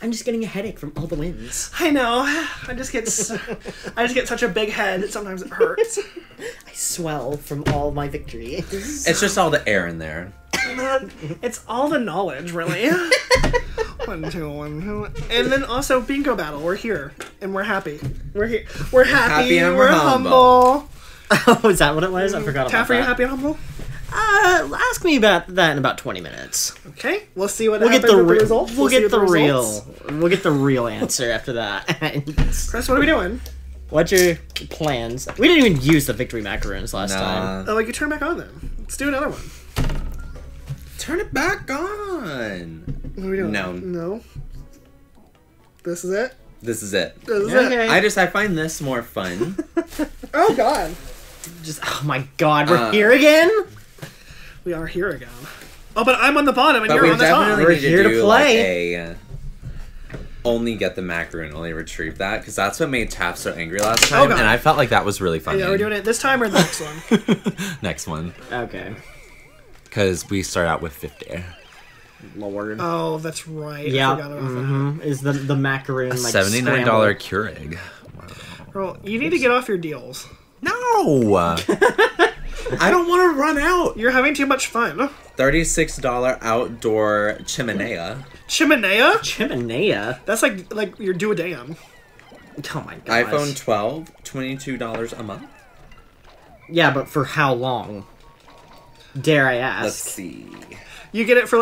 I'm just getting a headache from all the wins. I know. I just get such a big head that sometimes it hurts. I swell from all my victories. It's just all the air in there. It's all the knowledge, really. 1, 2, 1, 2, and then also Bingo Battle. We're here and we're happy. We're happy and we're humble. Oh, is that what it was? I forgot about that. Taff, are you happy and humble? Ask me about that in about 20 minutes. Okay, we'll see what happens with the results. We'll get the real answer after that. Chris, what are we doing? What's your plans? We didn't even use the victory macaroons last time. Oh, you turn back on them. Let's do another one. Turn it back on. What are we doing? No. No. This is it? This is it. This is it. I find this more fun. Oh, God. Oh, my God. We're here again? We are here again. Oh, but I'm on the bottom and you're on the top. We're here to play. Like only get the macaroon, only retrieve that, because that's what made Taff so angry last time, and I felt like that was really fun. Yeah, we're doing it this time or the next one? Next one. Okay. Because we start out with 50. Lord. Oh, that's right. Yeah. Is the macaroon like $79 Keurig? Wow. Girl, you need to get off your deals. No. I don't want to run out. You're having too much fun. $36 outdoor chimenea. Chimenea? Chimenea? That's like your duodam. Oh my gosh. iPhone 12, $22 a month. Yeah, but for how long? Dare I ask? Let's see. You get it for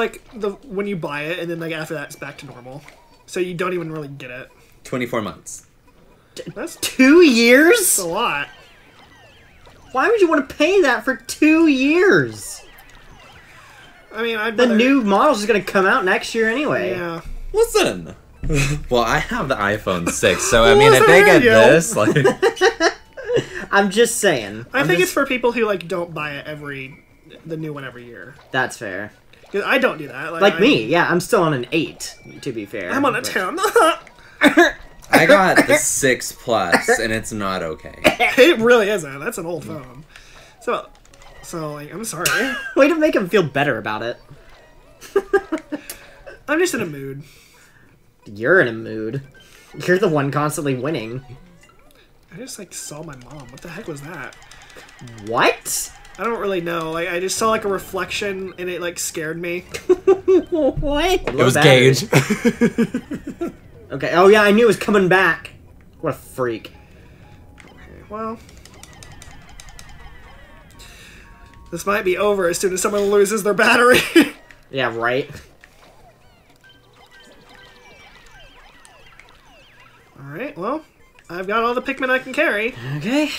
when you buy it, and then after that it's back to normal. So you don't even really get it. 24 months. That's 2 years? That's a lot. Why would you want to pay that for 2 years? I mean, the new model's just going to come out next year anyway. Yeah. Listen. Well, I have the iPhone 6, so I mean, if they get this, I'm just saying. I think it's for people who don't buy it the new one every year. That's fair. I don't do that. I'm still on an 8, to be fair. I'm on a 10. I got the 6 Plus, and it's not okay. It really isn't. That's an old phone. So I'm sorry. Way to make him feel better about it. I'm just in a mood. You're in a mood. You're the one constantly winning. I just, saw my mom. What the heck was that? What? I don't really know. I just saw, a reflection, and it, scared me. What? It was Gage. Okay. Oh, yeah, I knew it was coming back. What a freak. Okay, well. This might be over as soon as someone loses their battery. Yeah, right. Alright, well, I've got all the Pikmin I can carry. Okay.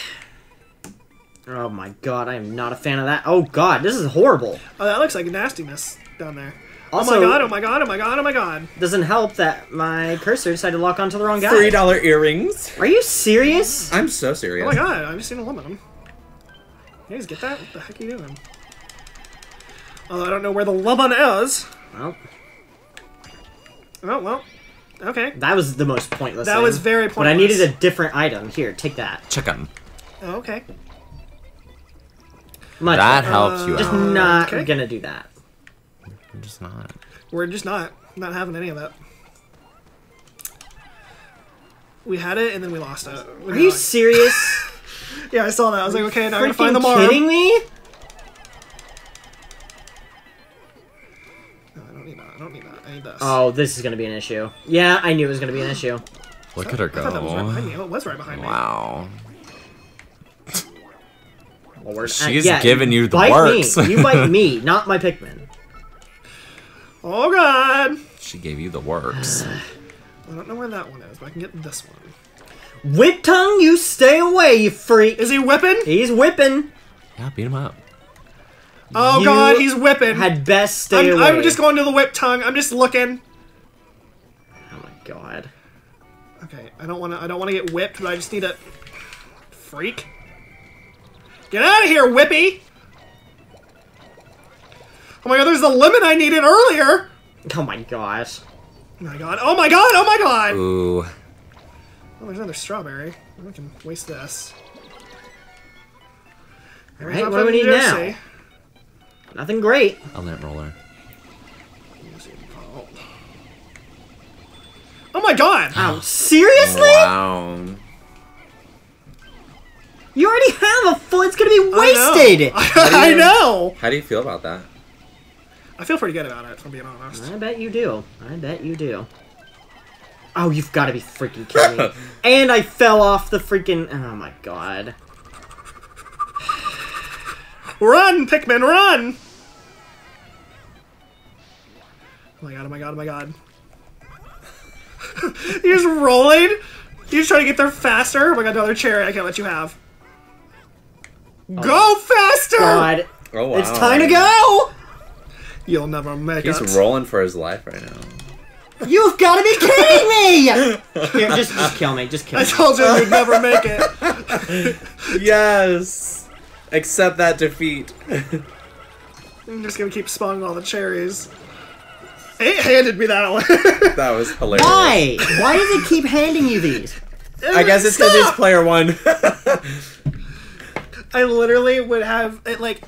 Oh, my God, I am not a fan of that. Oh, God, this is horrible. Oh, that looks like nastiness down there. Also, oh my god, oh my god, oh my god, oh my god. Doesn't help that my cursor decided to lock onto the wrong guy. $3 earrings. Are you serious? I'm so serious. Oh my god, I've just seen a limit him. You guys get that? What the heck are you doing? Although I don't know where the Luban is. Well. Oh, well. Okay. That was the most pointless thing. That was very pointless. But I needed a different item. Here, take that. Chicken. Oh, okay. Much that helps you out. Just not gonna do that. I'm just not. We're just not having any of it. We had it and then we lost it. Are you serious? Yeah, I saw that. I was like, okay, now I'm gonna find them all. Are you kidding me? No, I don't need that. I don't need that. I need this. Oh, this is gonna be an issue. Yeah, I knew it was gonna be an issue. Look at her go. I thought that was right behind me. Oh, it was right behind me. Wow. Lord. She's giving you the works. You bite me, not my Pikmin. Oh, God! She gave you the works. I don't know where that one is, but I can get this one. Whip tongue, you stay away, you freak! Is he whipping? He's whipping! Yeah, beat him up. Oh, God, he's whipping! Had best stay away. I'm just going to the whip tongue. I'm just looking. Oh, my God. Okay, I don't want to get whipped, but I just need a... Freak. Get out of here, Whippy! Oh my god, there's the lemon I needed earlier! Oh my gosh. Oh my god, oh my god, oh my god! Ooh. Oh, there's another strawberry. I can waste this. Alright, what do we need now? Nothing great. I'll net roller. Oh my god! Ow. Seriously? Wow. You already have a full, it's gonna be wasted! I know! How do you feel about that? I feel pretty good about it, if I'm being honest. I bet you do. I bet you do. Oh, you've gotta be freaking kidding me. And I fell off the freaking... Oh my god. Run, Pikmin, run! Oh my god, oh my god, oh my god. You're just rolling? You're just trying to get there faster? Oh my god, another cherry I can't let you have. Oh. Go faster! God. Oh, wow. It's time to go! You'll never make it. He's rolling for his life right now. You've got to be kidding me! Here, just kill me. Just kill me. I told you you'd never make it. Yes. Accept that defeat. I'm just going to keep spawning all the cherries. It handed me that one. That was hilarious. Why? Why does it keep handing you these? I guess it's because it's player one. I literally would have it like...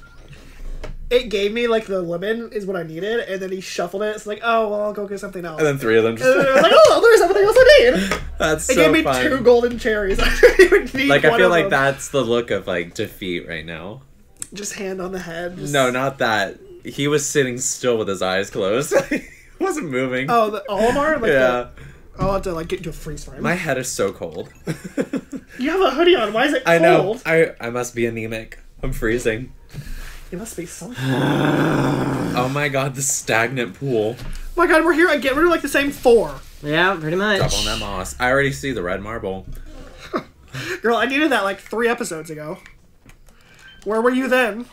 It gave me, like, the lemon is what I needed, and then he shuffled it. It's like, oh, well, I'll go get something else. And then three of them just... And I was like, oh, there's something else I need! That's so fun. It gave me 2 golden cherries. I didn't even need one. I feel like that's the look of, like, defeat right now. Just hand on the head. Just... No, not that. He was sitting still with his eyes closed. He wasn't moving. Oh, the Olimar? Like yeah. I'll have to, like, get into a freeze frame. My head is so cold. You have a hoodie on. Why is it cold? I know. I must be anemic. I'm freezing. It must be something. Oh my god, the stagnant pool. Oh my god, we're here again. We're doing like the same 4. Yeah, pretty much. Drop on that moss. I already see the red marble. Girl, I needed that like 3 episodes ago. Where were you then?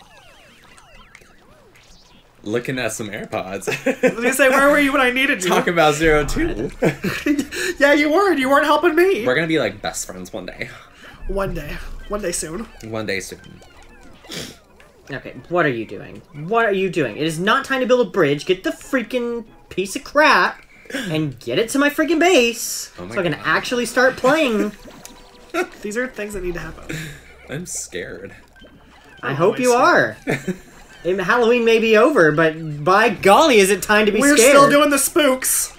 Looking at some AirPods. I was gonna say, where were you when I needed you? Talk about 02. Yeah, you weren't. You weren't helping me. We're gonna be like best friends one day. One day. One day soon. One day soon. Okay, what are you doing? What are you doing? It is not time to build a bridge. Get the freaking piece of crap and get it to my freaking base so I can actually start playing. These are things that need to happen. I'm scared. I hope you are. Halloween may be over, but by golly, is it time to be scared? We're still doing the spooks.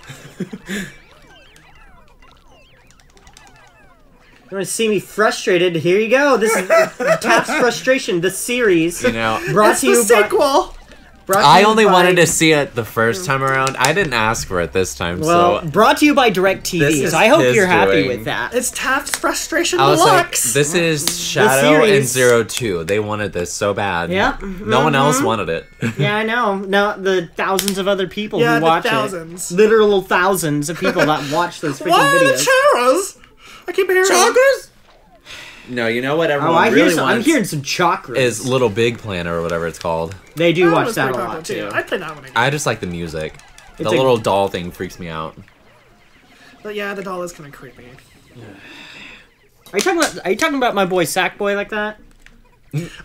You want to see me frustrated? Here you go. This is Taps Frustration, the series. You know, brought to you by... sequel. I only wanted to see it the first time around. I didn't ask for it this time. Well, so brought to you by DirecTV. So I hope you're happy with that. It's Taps Frustration Deluxe. Like, this is Shadow and 02. They wanted this so bad. Yep. No one else wanted it. Yeah, I know. Now the thousands of other people who watch it. Literal thousands of people that watch those freaking videos. What? I keep hearing chakras. No, you know what everyone really wants. I'm hearing some chakras. Is Little Big Planet or whatever it's called. They do watch that a lot too. I play that one again. I just like the music. It's the little doll thing freaks me out. But yeah, the doll is kind of creepy. Are you talking about? Are you talking about my boy Sackboy like that?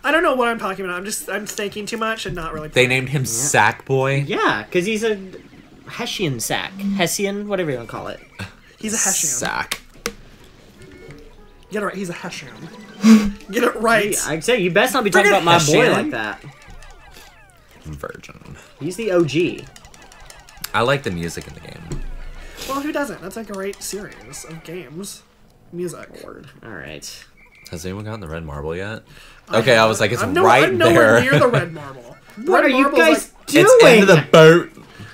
I don't know what I'm talking about. I'm thinking too much and not really. They named him Sackboy. Yeah, because he's a Hessian sack, Hessian, whatever you want to call it. He's a Hessian sack. Get it right, he's a Hessian. Get it right. Yeah, I'd say you best not be talking about my boy like that. Virgin. He's the OG. I like the music in the game. Well, who doesn't? That's a great series of games. Music. Word. All right. Has anyone gotten the red marble yet? Okay, I was like, it's right there. I'm nowhere near the red marble. What are you guys doing? It's into the boot.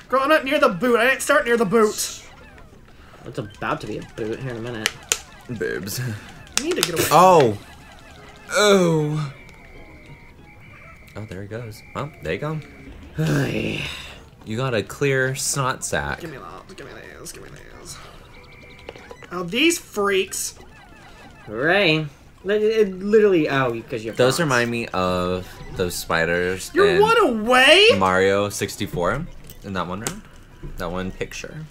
Girl, I'm not near the boot. I didn't start near the boot. It's about to be a boot here in a minute. Boobs. I need to get away. Oh. Oh. Oh, there he goes. Well, there you go. You got a clear snot sack. Give me that. Give me these. Give me these. Oh, these freaks. Hooray. Literally, oh, because you have those remind me of those spiders. You're one away? Mario 64 in that one round. That one picture.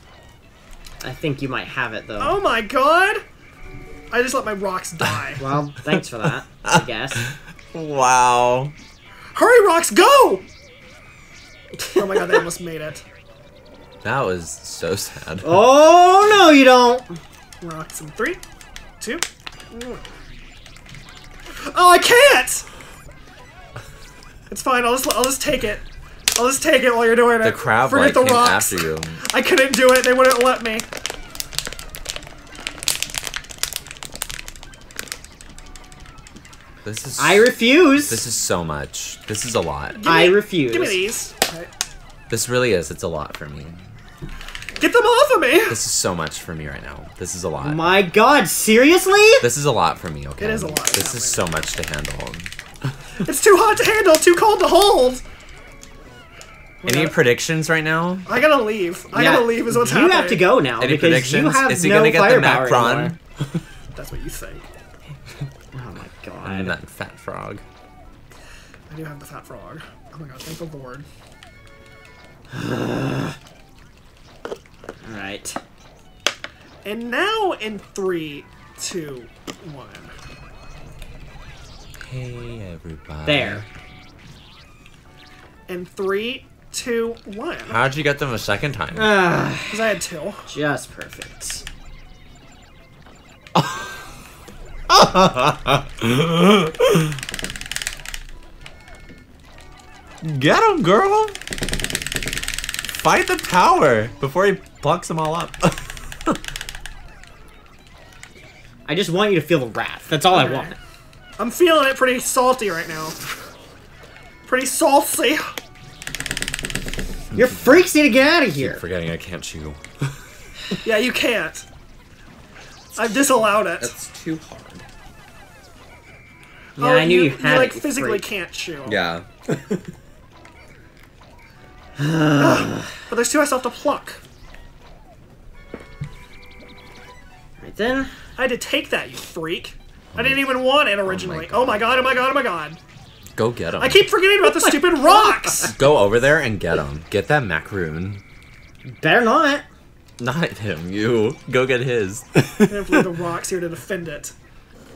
I think you might have it, though. Oh, my God. I just let my rocks die. Well, thanks for that, I guess. Wow. Hurry, rocks, go! Oh my god, they almost made it. That was so sad. Oh, no, you don't. Rocks in 3, 2, 1. Oh, I can't! It's fine, I'll just take it. I'll just take it while you're doing it. The crab, like, came after you. I couldn't do it, they wouldn't let me. This is. I refuse. This is so much. This is a lot. I refuse. Give me these. Right. This really is. It's a lot for me. Get them off of me! This is so much for me right now. This is a lot. My God, seriously? This is a lot for me, okay? It is a lot. This is so much to handle. It's too hot to handle, too cold to hold! Any predictions right now? I gotta leave. I gotta leave is what's happening. You have to go now because you have no firepower anymore. Is he gonna get the Macron? That's what you think. Oh my God. And that fat frog. I do have the fat frog. Oh my God, thank the Lord. All right. And now in 3, 2, 1. Hey, everybody. There. In 3, 2, 1. How'd you get them a second time? Because I had 2. Just perfect. Get him, girl. Fight the tower before he plucks them all up. I just want you to feel the wrath. That's all I want. I'm feeling it pretty salty right now. Pretty salty. Your freaks need to get out of here. I keep forgetting I can't chew. Yeah, you can't. I've disallowed it. That's too hard. Yeah, oh, I knew you had it. You physically can't chew. Yeah. But there's 2 I still have to pluck. Right then. I had to take that, you freak. I didn't even want it originally. Oh my God, oh my God, oh my God. Go get him. I keep forgetting about the stupid rocks! Go over there and get him. Get that macaroon. Better not. Not him, you. Go get his. I have to leave the rocks here to defend it.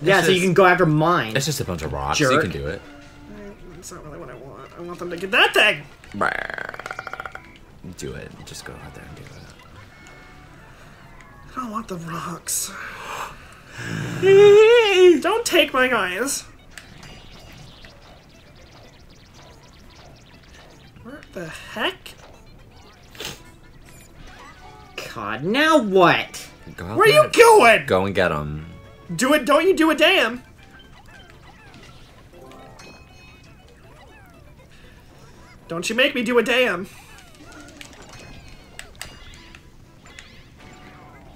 Yeah, it's so you can go after mine. It's just a bunch of rocks. Jerk. You can do it. That's not really what I want. I want them to get that thing! Do it. Just go out there and do it. I don't want the rocks. Don't take my guys. What the heck? God, now what? Where are you going? Go and get them. Do it. Don't you do a damn. Don't you make me do a damn.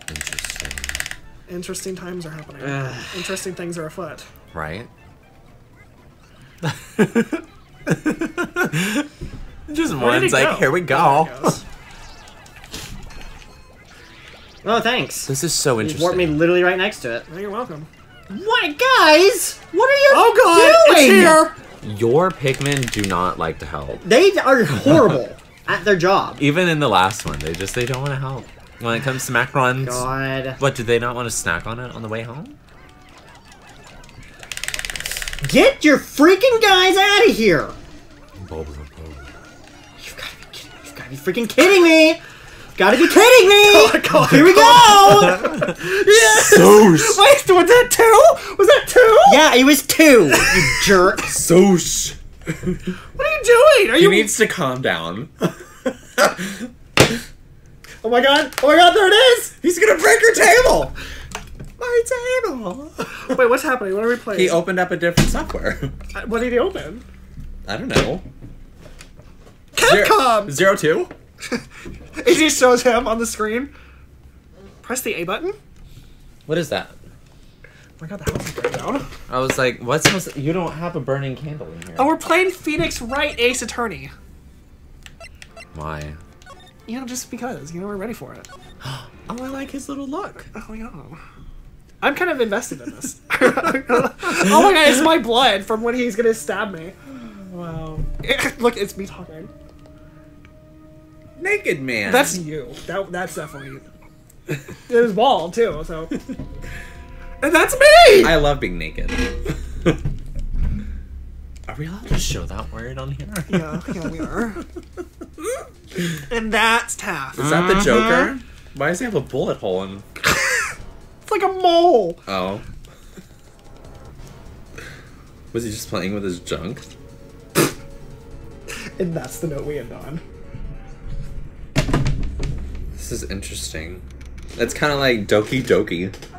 Interesting. Interesting times are happening. Interesting things are afoot. Right? Just one's like, go? Here we go. Oh, thanks. This is so interesting. You warped me literally right next to it. Oh, you're welcome. What, guys? What are you doing? Oh, God, it's here! Your Pikmin do not like to help. They are horrible at their job. Even in the last one, they don't want to help. When it comes to macarons, God. What, do they not want to snack on it on the way home? Get your freaking guys out of here! You've got to be freaking kidding me! Gotta be kidding me! God, here we go! Yes! Soos. Wait, was that 2? Was that 2? Yeah, it was 2, you jerk. Soos. What are you doing? Are he needs to calm down. Oh my God! Oh my God, there it is! He's gonna break your table! My table! Wait, what's happening? What are we playing? He opened up a different software. What did he open? I don't know. Capcom! 02? It just shows him on the screen. Press the A button. What is that? Oh my God, the house is burning down. I was like, what's supposed? You don't have a burning candle in here. Oh, we're playing Phoenix Wright Ace Attorney. Why? You know, just because. You know, we're ready for it. Oh, I like his little look. Oh, yeah. I'm kind of invested in this. Oh my God, it's my blood from when he's gonna stab me. Wow. Look, it's me talking. Naked man. That's you. That's definitely you. It was bald too, so. And that's me! I love being naked. Are we allowed to show that word on here? Yeah, we are. And that's Taff. Is that the Joker? Why does he have a bullet hole in? It's like a mole. Oh. Was he just playing with his junk? And that's the note we end on. This is interesting. It's kind of like Doki Doki.